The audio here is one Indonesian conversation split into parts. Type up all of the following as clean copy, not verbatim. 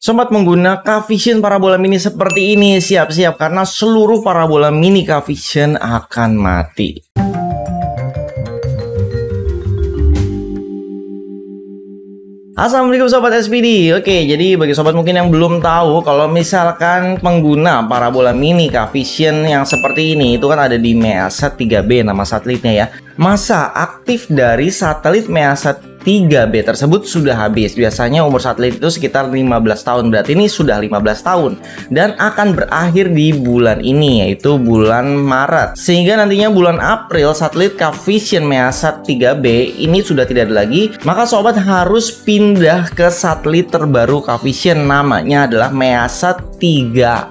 Sobat pengguna, K-Vision parabola mini seperti ini, siap-siap karena seluruh parabola mini K-Vision akan mati. Assalamualaikum sobat SPD. Oke, jadi bagi sobat mungkin yang belum tahu, kalau misalkan pengguna parabola mini K-Vision yang seperti ini, itu kan ada di Measat 3B nama satelitnya ya. Masa aktif dari satelit Measat 3B tersebut sudah habis. Biasanya umur satelit itu sekitar 15 tahun, berarti ini sudah 15 tahun dan akan berakhir di bulan ini, yaitu bulan Maret. Sehingga nantinya bulan April satelit K-Vision Measat 3B ini sudah tidak ada lagi. Maka sobat harus pindah ke satelit terbaru K-Vision, namanya adalah Measat 3A.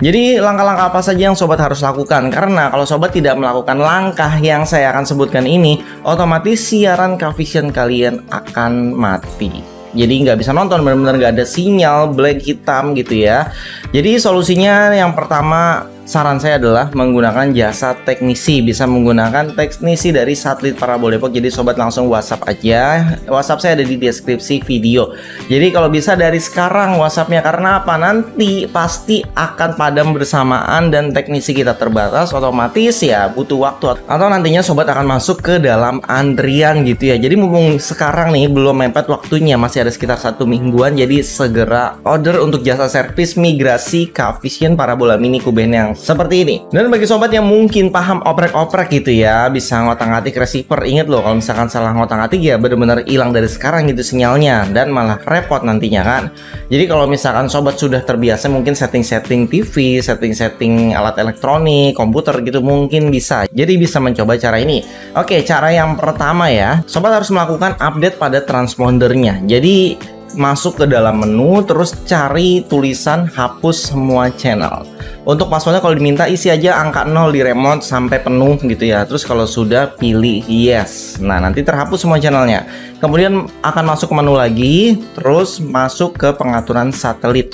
Jadi langkah-langkah apa saja yang sobat harus lakukan? Karena kalau sobat tidak melakukan langkah yang saya akan sebutkan ini, otomatis siaran K-Vision kalian akan mati. Jadi nggak bisa nonton, benar-benar nggak ada sinyal, black hitam gitu ya. Jadi solusinya yang pertama, saran saya adalah menggunakan jasa teknisi. Bisa menggunakan teknisi dari Satelit Parabola Depok. Jadi sobat langsung WhatsApp aja. WhatsApp saya ada di deskripsi video. Jadi kalau bisa dari sekarang WhatsAppnya, karena apa? Nanti pasti akan padam bersamaan dan teknisi kita terbatas, otomatis ya butuh waktu. Atau nantinya sobat akan masuk ke dalam antrian gitu ya. Jadi mumpung sekarang nih belum mepet waktunya, masih ada sekitar 1 mingguan. Jadi segera order untuk jasa servis migrasi K-Vision parabola mini kuben yang seperti ini. Dan bagi sobat yang mungkin paham oprek-oprek gitu ya, bisa ngotak-ngatik receiver. Ingat loh, kalau misalkan salah ngotak-ngatik ya benar-benar hilang dari sekarang gitu sinyalnya, dan malah repot nantinya kan. Jadi kalau misalkan sobat sudah terbiasa mungkin setting-setting TV, setting-setting alat elektronik, komputer gitu, mungkin bisa. Jadi bisa mencoba cara ini. Oke, cara yang pertama ya, sobat harus melakukan update pada transpondernya. Jadi masuk ke dalam menu, terus cari tulisan hapus semua channel. Untuk passwordnya kalau diminta isi aja angka 0 di remote sampai penuh gitu ya. Terus kalau sudah pilih yes. Nah, nanti terhapus semua channelnya. Kemudian akan masuk ke menu lagi, terus masuk ke pengaturan satelit.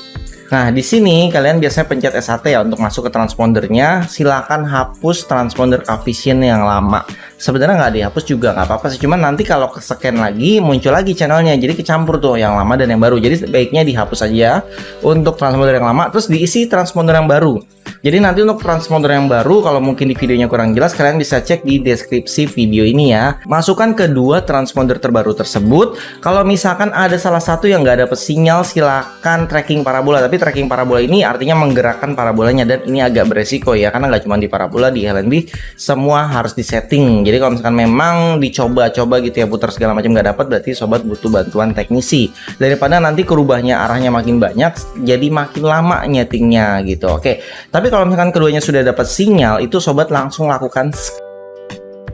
Nah, di sini kalian biasanya pencet SAT ya untuk masuk ke transpondernya. Silakan hapus transponder K-Vision yang lama. Sebenarnya nggak dihapus juga nggak apa-apa sih, cuman nanti kalau ke-scan lagi muncul lagi channelnya, jadi kecampur tuh yang lama dan yang baru. Jadi baiknya dihapus aja untuk transponder yang lama, terus diisi transponder yang baru. Jadi nanti untuk transponder yang baru, kalau mungkin di videonya kurang jelas, kalian bisa cek di deskripsi video ini ya. Masukkan kedua transponder terbaru tersebut. Kalau misalkan ada salah satu yang nggak dapet sinyal, silakan tracking parabola. Tapi tracking parabola ini artinya menggerakkan parabolanya, dan ini agak beresiko ya, karena nggak cuma di parabola, di LNB semua harus disetting. Jadi kalau misalkan memang dicoba-coba gitu ya, putar segala macam nggak dapat, berarti sobat butuh bantuan teknisi. Daripada nanti kerubahnya arahnya makin banyak, jadi makin lama nyetingnya gitu. Oke, tapi kalau misalkan keduanya sudah dapat sinyal, itu sobat langsung lakukan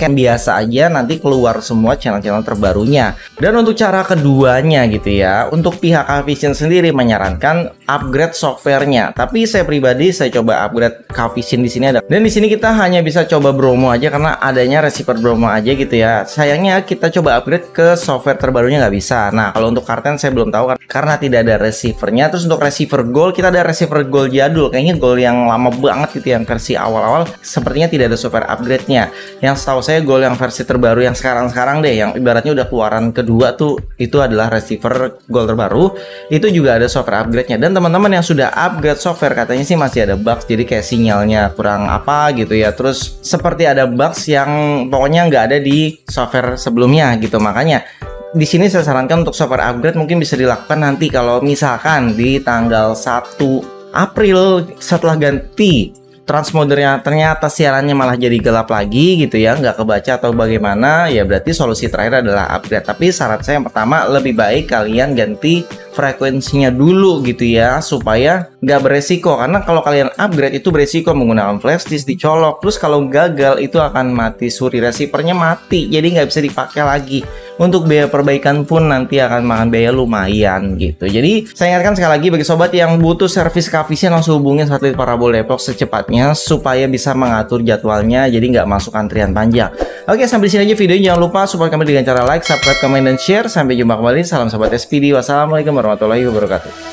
scan biasa aja, nanti keluar semua channel-channel terbarunya. Dan untuk cara keduanya gitu ya, untuk pihak K-Vision sendiri menyarankan upgrade softwarenya. Tapi saya pribadi saya coba upgrade K-Vision di sini ada. Dan di sini kita hanya bisa coba Bromo aja karena adanya receiver Bromo aja gitu ya. Sayangnya kita coba upgrade ke software terbarunya nggak bisa. Nah, kalau untuk karten saya belum tahu karena tidak ada receivernya. Terus untuk receiver Gold, kita ada receiver Gold jadul, kayaknya Gold yang lama banget gitu, yang versi awal-awal. Sepertinya tidak ada software upgrade-nya. Yang setahu saya Gold yang versi terbaru yang sekarang-sekarang deh, yang ibaratnya udah keluaran kedua tuh, itu adalah receiver Gold terbaru. Itu juga ada software upgrade-nya. Dan teman-teman yang sudah upgrade software katanya sih masih ada bugs, jadi kayak sinyalnya kurang apa gitu ya. Terus seperti ada bugs yang pokoknya nggak ada di software sebelumnya gitu. Makanya di sini saya sarankan untuk software upgrade mungkin bisa dilakukan nanti kalau misalkan di tanggal 1 April setelah ganti transpondernya ternyata siarannya malah jadi gelap lagi gitu ya, nggak kebaca atau bagaimana ya, berarti solusi terakhir adalah upgrade. Tapi syarat saya yang pertama, lebih baik kalian ganti frekuensinya dulu gitu ya, supaya nggak beresiko. Karena kalau kalian upgrade itu beresiko menggunakan flash disk, dicolok, terus kalau gagal itu akan mati suri, receivernya mati, jadi nggak bisa dipakai lagi. Untuk biaya perbaikan pun nanti akan makan biaya lumayan gitu. Jadi saya ingatkan sekali lagi bagi sobat yang butuh servis K-Vision, langsung hubungin Satelit Parabola Depok secepatnya supaya bisa mengatur jadwalnya, jadi nggak masuk antrian panjang. Oke, sampai di sini aja videonya. Jangan lupa support kami dengan cara like, subscribe, komen, dan share. Sampai jumpa kembali. Salam sahabat SPD. Wassalamualaikum warahmatullahi wabarakatuh.